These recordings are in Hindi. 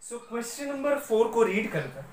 So question number 4 को read करते हैं.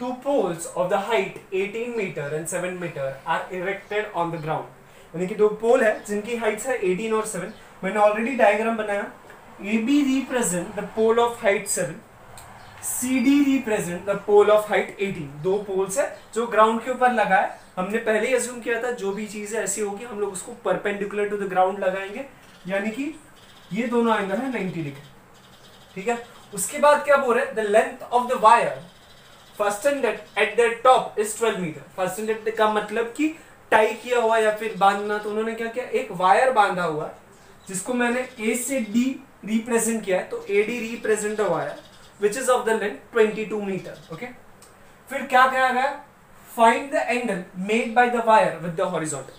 Two poles of the height 18 meter and 7 meter are erected on the ground. यानी कि दो पोल है जिनकी heights है 18 और 7. मैंने already diagram बनाया. AB represent the pole of height 7. CD represent the pole of height 18. दो poles है जो ground के ऊपर लगा है. हमने पहले ही assume किया था जो भी चीजें ऐसी होगी हम लोग उसको perpendicular to the ground लगाएंगे. यानी कि ये दोनों एंगल है 90 डिग्री. ठीक है. उसके बाद क्या बोल रहे हैं, the length of the wire fastened at the top is 12 metre. Fastened at का मतलब कि टाई किया हुआ या फिर बांधना. तो उन्होंने क्या किया, एक वायर बांधा हुआ जिसको मैंने ए से डी रिप्रेजेंट किया है. तो A D represent the wire which is of the length 22 metre. Okay, फिर क्या कहा गया, find the angle made by the wire with the horizontal.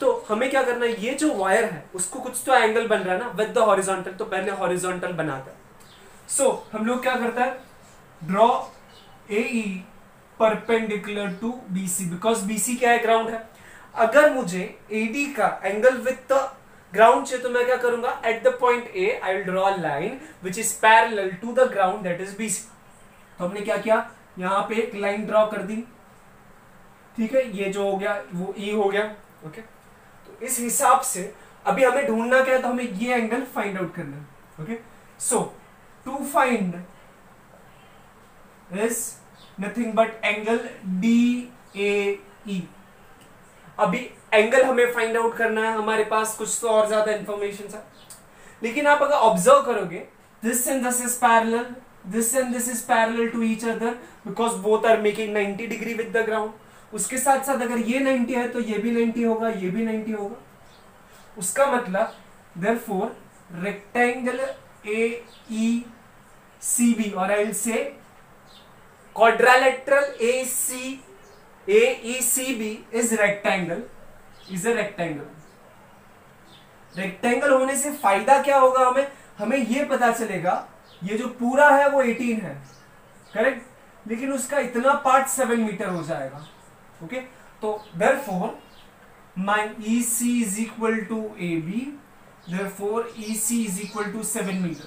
तो हमें क्या करना है, ये जो वायर है उसको कुछ तो एंगल बन रहा है ना विद द हॉरिजॉन्टल. तो पहले हॉरिजॉन्टल बनाता है. सो हम लोग क्या करता है, draw AE perpendicular to BC because BC क्या है, ग्राउंड है. अगर मुझे AD का एंगल विद द ग्राउंड चाहिए तो मैं क्या करूंगा, at the point A I will draw line which is parallel to the ground that is BC. तो हमने क्या किया, यहाँ पे एक लाइन ड्रॉ कर दी. ठीक है, ये जो हो गया वो E हो गया. ओके तो इस हिसाब से अभी हमें ढूंढना क्या है, तो हमें ये एंगल फाइंड आउट करना है. Okay so to find is nothing but angle DAE. अभी एंगल हमें फाइंड आउट करना है. हमारे पास कुछ तो और ज्यादा इंफॉर्मेशन है, लेकिन आप अगर ऑब्जर्व करोगे this and this is parallel, this and this is parallel to each other because both are making 90 degree with the ground. उसके साथ साथ अगर ये 90 है तो ये भी 90 होगा, ये भी 90 होगा. उसका मतलब देयरफॉर रेक्टेंगल AECB और एल से quadrilateral AECB is rectangle, is a rectangle. Rectangle होने से फायदा क्या होगा, हमें यह पता चलेगा ये जो पूरा है वो 18 है, करेक्ट, लेकिन उसका इतना पार्ट 7 मीटर हो जाएगा. ओके तो therefore my EC is equal to AB. Therefore, EC is equal to 7 meter.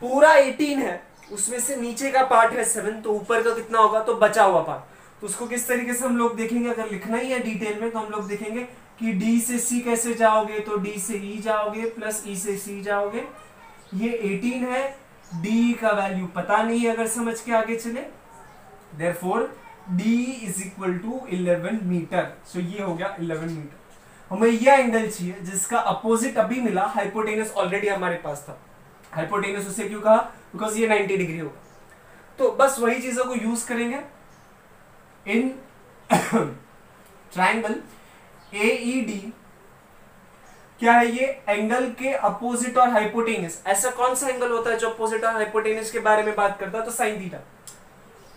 पूरा 18 है, उसमें से नीचे का पार्ट है 7, तो ऊपर का कितना होगा, तो बचा हुआ पार्ट. तो उसको किस तरीके से हम लोग देखेंगे, अगर लिखना ही है डिटेल में तो हम लोग देखेंगे कि D से C कैसे जाओगे, तो D से E जाओगे प्लस E से C जाओगे. ये 18 है, D का वैल्यू पता नहीं है, अगर समझ के आगे चले. Therefore, D is equal to 11 meter. So ये हो गया 11 meter. हमें यह एंगल चाहिए जिसका अपोजिट अभी मिला, हाइपोटेनस ऑलरेडी हमारे पास था. हाइपोटेनस उसे क्यों कहा, बिकॉज ये 90 डिग्री होगा. तो बस वही चीजों को यूज करेंगे इन ट्रायंगल AED. क्या है ये, एंगल के अपोजिट और हाइपोटेनस. ऐसा कौन सा एंगल होता है जो अपोजिट और हाइपोटेनस के बारे में बात करता है, तो साइन थीटा.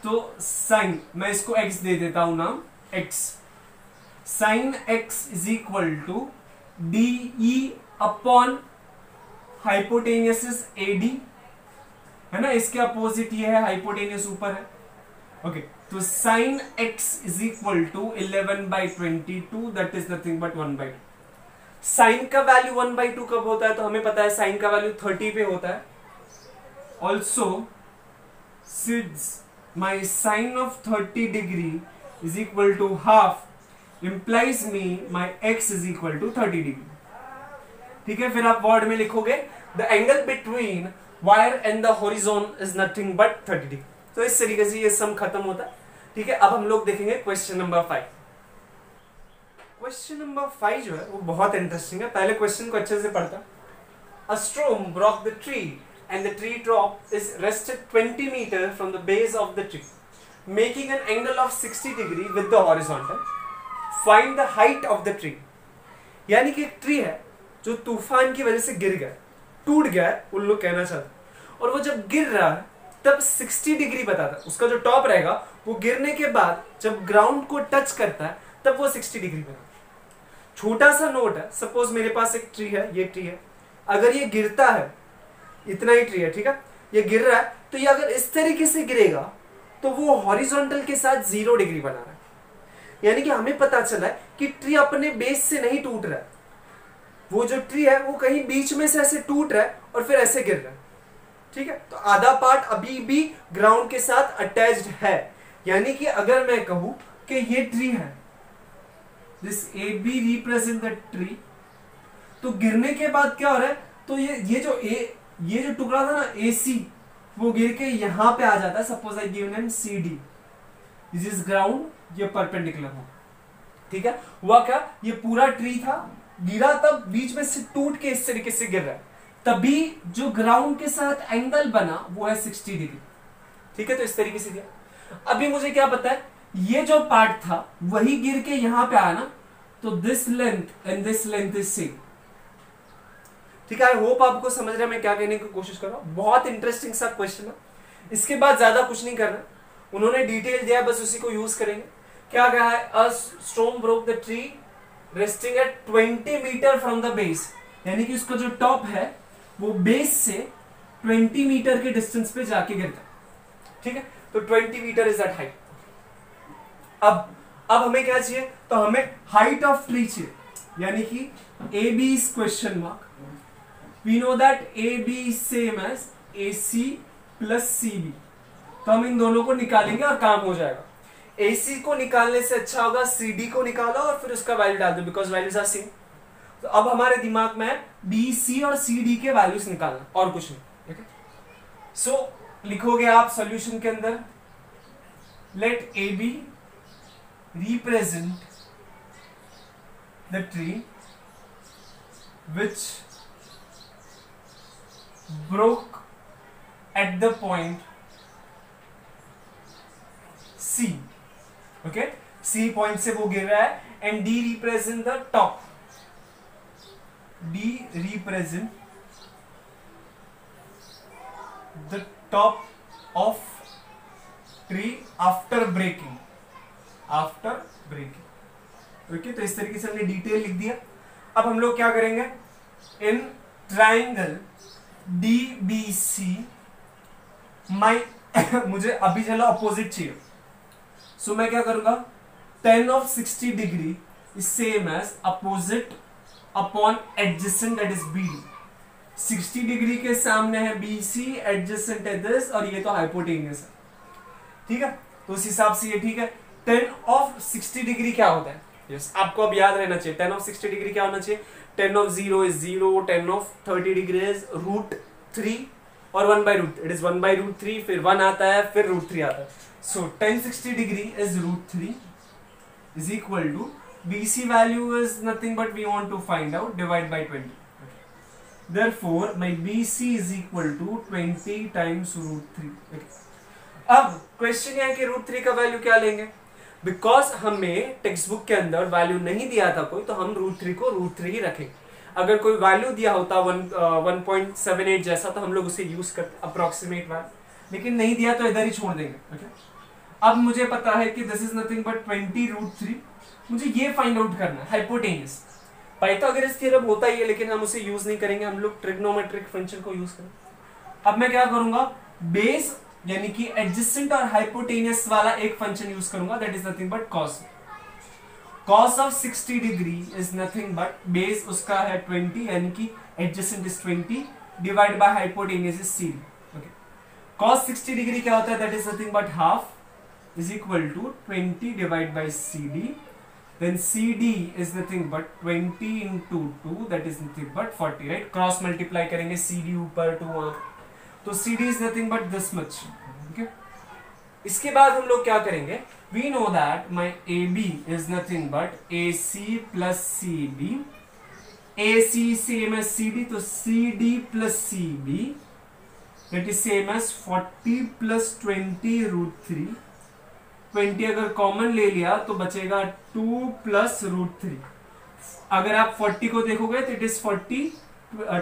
तो साइन, मैं इसको एक्स दे देता हूं नाम, X. Sine x is equal to DE upon hypotenuse AD, है ना, इसके अपोजिट ये है, हाइपोटेनियस ऊपर है. ओके तो sine x is equal to 11/22 that is nothing but 1/2. Sine का वैल्यू 1/2 कब होता है, तो हमें पता है साइन का वैल्यू 30 पे होता है. Also since my sine of 30 degree is equal to half implies me my x is equal to 30 degree. ठीक है, फिर आप वर्ड में लिखोगे the angle between wire and the horizon is nothing but 30 degree. तो इस तरीके से ये सम खत्म होता है. ठीक है, अब हम लोग देखेंगे क्वेश्चन नंबर 5. क्वेश्चन नंबर 5 जो है वो बहुत इंटरेस्टिंग है. पहले क्वेश्चन को अच्छे से पढ़ता. A storm broke the tree and the tree top is rested 20 meter from the base of the tree, making an angle of 60 degree with the horizontal. Find the height of the tree. यानी कि एक ट्री है जो तूफान की वजह से गिर गया, टूट गया है उन लोग कहना चाहते, और वो जब गिर रहा है तब 60 डिग्री बताता है. उसका जो टॉप रहेगा वो गिरने के बाद जब ग्राउंड को टच करता है तब वो 60 डिग्री बनाता है. छोटा सा नोट है, सपोज मेरे पास एक ट्री है, ये ट्री है, अगर ये गिरता है, इतना ही ट्री है, ठीक है, ये गिर रहा है, तो ये अगर इस तरीके से गिरेगा तो वो हॉरिजॉन्टल के साथ 0 डिग्री बना रहा है. यानी कि हमें पता चला है कि ट्री अपने बेस से नहीं टूट रहा है, वो जो ट्री है वो कहीं बीच में से ऐसे टूट रहा है और फिर ऐसे गिर रहा है. ठीक है। तो आधा पार्ट अभी भी ग्राउंड के साथ अटैच्ड है, यानी कि अगर मैं कहूं कि ये ट्री है, this A B represent the tree, तो गिरने के बाद क्या हो रहा है, तो ये जो टुकड़ा था ना ए सी, वो गिर के यहां पे आ जाता है। Suppose I give name C D, this is ground, ये परपेंडिकुलर हो, ठीक है। हुआ क्या, ये पूरा ट्री था, गिरा तब बीच में से टूट के इस तरीके से गिर रहा है, तभी जो ग्राउंड के साथ एंगल बना वो है 60 डिग्री, ठीक है। तो इस तरीके से दिया। अभी मुझे क्या पता है, ये जो पार्ट था वही गिर के यहां पे आया ना, तो this length and this length is same, ठीक है। आई होप आपको समझ रहा है मैं क्या कहने की कोशिश कर रहा हूं। बहुत इंटरेस्टिंग सा क्वेश्चन है, इसके बाद ज्यादा कुछ नहीं करना, उन्होंने डिटेल दिया बस उसी को यूज करेंगे। क्या कहा है, a stone broke the tree resting at 20 metre from the base, यानी कि उसका जो टॉप है वो बेस से 20 मीटर के डिस्टेंस पे जाके गिरता है, ठीक है। तो 20 मीटर इज दैट हाइट। अब हमें क्या चाहिए, तो हमें हाइट ऑफ ट्री चाहिए, यानी कि A B is question mark, we know that A B is same as A C plus C B, तो हम इन दोनों को निकालेंगे और काम हो जाएगा। AC को निकालने से अच्छा होगा CD को निकालो और फिर उसका वैल्यू डाल दो, बिकॉज वैल्यूज आर सेम। तो अब हमारे दिमाग में BC और CD के वैल्यूज निकालना और कुछ नहीं, ठीक है। सो लिखोगे आप सॉल्यूशन के अंदर, let AB represent the tree which broke at the point C, okay, C point से वो गिर रहा है, and D represent the top, D represent the top of tree after breaking, okay. तो इस तरीके से हमने डिटेल लिख दिया। अब हम लोग क्या करेंगे, इन ट्राइंगल DBC मुझे अभी चला अपोजिट चाहिए, सो मैं क्या करूंगा, tan of 60 degree is same as opposite upon adjacent, that is B. 60 degree के सामने है BC, एडजेसेंट है दिस, और ये तो हाइपोटेन्यूस है, ठीक है। तो उस हिसाब से ये ठीक है। tan ऑफ 60 डिग्री क्या होता है, yes, आपको अब याद रहना चाहिए। tan ऑफ 60 डिग्री क्या होना चाहिए, tan of 0 is 0, tan of 30 degree is √3 और 1/√, इट इज 1/√3, फिर 1 आता है, फिर √3 आता है। So tan 60 degree is √3 is equal to BC value is nothing but we want to find out, divide by 20। Therefore my BC is equal to 20 times √3। अब क्वेश्चन है कि √3 का वैल्यू क्या लेंगे, बिकॉज हमें टेक्स्ट बुक के अंदर वैल्यू नहीं दिया था कोई, तो हम √3 को √3 ही रखेंगे। अगर कोई वैल्यू दिया होता 1.78 जैसा, तो हम लोग उसे यूज करते अप्रोक्सीमेट वैल्यू, लेकिन नहीं दिया तो इधर ही छोड़ देंगे, okay? अब मुझे पता है कि दिस इज नथिंग बट 20 √3, मुझे ये फाइंड आउट करना है, हाइपोटेन्यूस। पाइथागोरस थ्योरम होता ही है, लेकिन हम उसे यूज नहीं करेंगे, हम लोग ट्रिग्नोमेट्रिक फंक्शन को यूज करेंगे। अब मैं क्या करूंगा, बेस यानी कि एडजेसेंट और हाइपोटेन्यूस वाला एक फंक्शन यूज करूंगा, that is nothing but cos. Cos of 60 degree is nothing but base उसका है 20, यानी कि adjacent is 20 divide by hypotenuse is C, okay. Cos 60 degree क्या होता है, that is nothing but half is equal to 20 divide by CD, then CD is nothing but 20 into 2, that is nothing but 40, right. Cross multiply करेंगे, CD ऊपर 2 वहां, तो CD is nothing but this much, okay. इसके बाद हम लोग क्या करेंगे, we know that my AB is nothing but AC plus CB, AC same as CD, तो CD plus CB that is same as 40 plus 20 √3, 20 अगर कॉमन ले लिया तो बचेगा 2 plus √3। अगर आप 40 को देखोगे तो इट इज 40,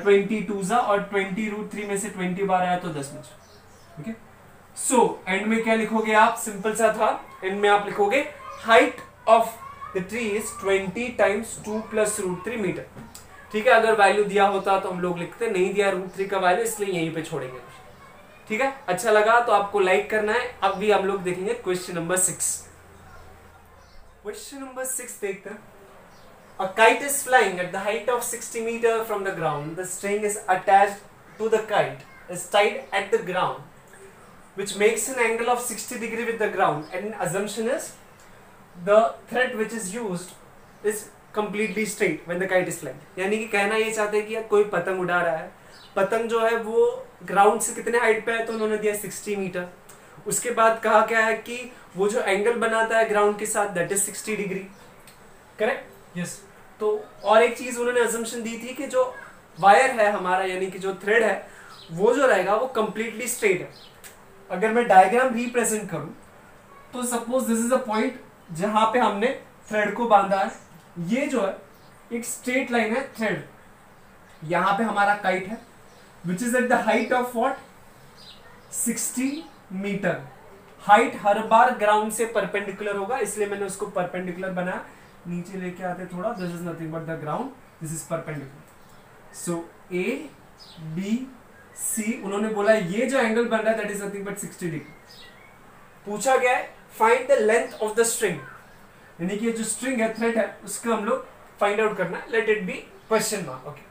20 2 और 20 √3 में से 20 बार आया तो 10 बचा, ओके। सो एंड में क्या लिखोगे आप, सिंपल सा था, एंड में आप लिखोगे height of the tree is 20 times 2 plus √3 metre, ठीक है। अगर वैल्यू दिया होता तो हम लोग लिखते, नहीं दिया √3 का वैल्यू, इसलिए यहीं पे छोड़ेंगे, ठीक है। अच्छा लगा तो आपको लाइक करना है। अब भी हम लोग देखेंगे क्वेश्चन नंबर 6। क्वेश्चन नंबर 6 देखते हैं। A kite is flying at the height of 60 metre from the ground, the string is attached to the kite is tied at the ground, which makes an angle of 60 degree with the ground, and assumption is the thread which is used is completely straight when the kite is flying. यानी कि कहना ये चाहते हैं कि यार कोई पतंग उड़ा रहा है, पतंग जो है वो ग्राउंड से कितने हाइट पे है, तो उन्होंने दिया 60 मीटर. उसके बाद कहा क्या है कि वो जो एंगल बनाता है ग्राउंड के साथ that is 60 degree, correct? Yes. तो और एक चीज़ उन्होंने assumption दी थी कि जो वायर है हमारा, यानी कि जो थ्रेड है वो जो रहेगा वो कम्प्लीटली स्ट्रेट है. अगर मैं डायग्राम रिप्रेजेंट करूं तो suppose this is a point जहां पे हमने थ्रेड को बांधा है, ये जो है एक स्ट्रेट लाइन है थ्रेड, यहां पे हमारा काइट है which is at the height of what 60 metre. Height हर बार ग्राउंड से परपेंडिकुलर होगा, इसलिए मैंने उसको परपेंडिकुलर बनाया. नीचे लेके आते थोड़ा, this is nothing but the ground, this is perpendicular. So A B C, उन्होंने बोला ये जो एंगल बन रहा है that is nothing but 60 degree. पूछा गया है find the length of the string, यानी कि जो स्ट्रिंग है थ्रेड है उसका हम लोग फाइंड आउट करना है. Let it be question mark. Okay,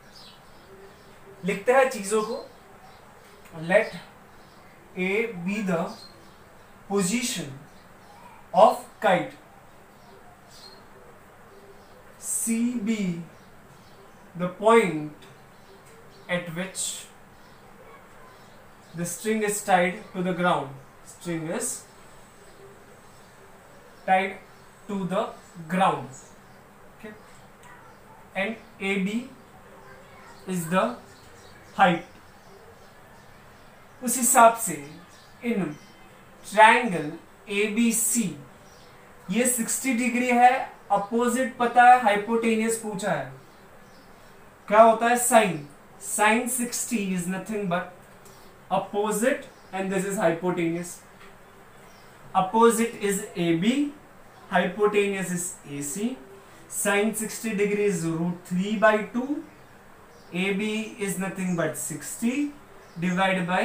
लिखते हैं चीजों को. Let A B the position of kite, C B the point at which the string is tied to the ground, string is tied to the ground, okay, and AB is the height. उस हिसाब से इन ट्रायंगल ABC ये 60 डिग्री है, अपोजिट पता है, हाइपोटेनियस पूछा है, क्या होता है sine. Sine 60 is nothing but opposite and this is hypotenuse. Opposite is AB, hypotenuse is AC. Sine 60 degree is √3/2. AB is nothing but 60 divided by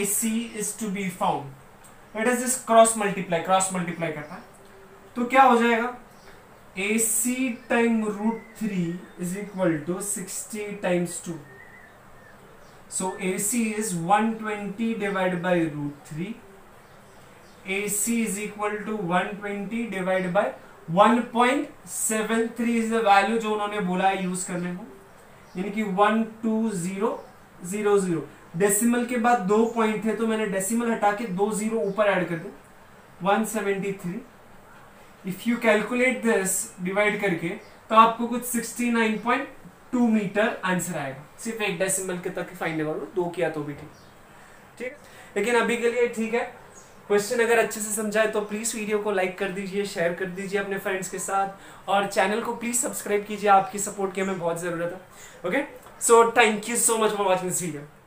AC is to be found. Let us just cross multiply करना. तो क्या हो जाएगा? AC time √3 is equal to 60 times 2. So AC is 120 divided by √3. AC is equal to 120 divided by 1.73 is the value जो उन्होंने बोला है यूज करने को, यानी कि 12000. डेसिमल के बाद 2 पॉइंट थे तो मैंने डेसिमल हटा के 2 0 ऊपर ऐड कर दिया, 173. If you calculate this divide करके तो आपको कुछ 69.2 मीटर आंसर आएगा. सिर्फ एक डेसिमल के तक फाइंड आउट करो, 2 किया तो भी ठीक है, लेकिन अभी के लिए ठीक है. क्वेश्चन अगर अच्छे से समझाए तो प्लीज़ वीडियो को लाइक कर दीजिए, शेयर कर दीजिए अपने फ्रेंड्स के साथ, और चैनल को प्लीज़ सब्सक्राइब कीजिए. आपकी सपोर्ट की हमें बहुत ज़रूरत है. Okay, so thank you so much for watching this video.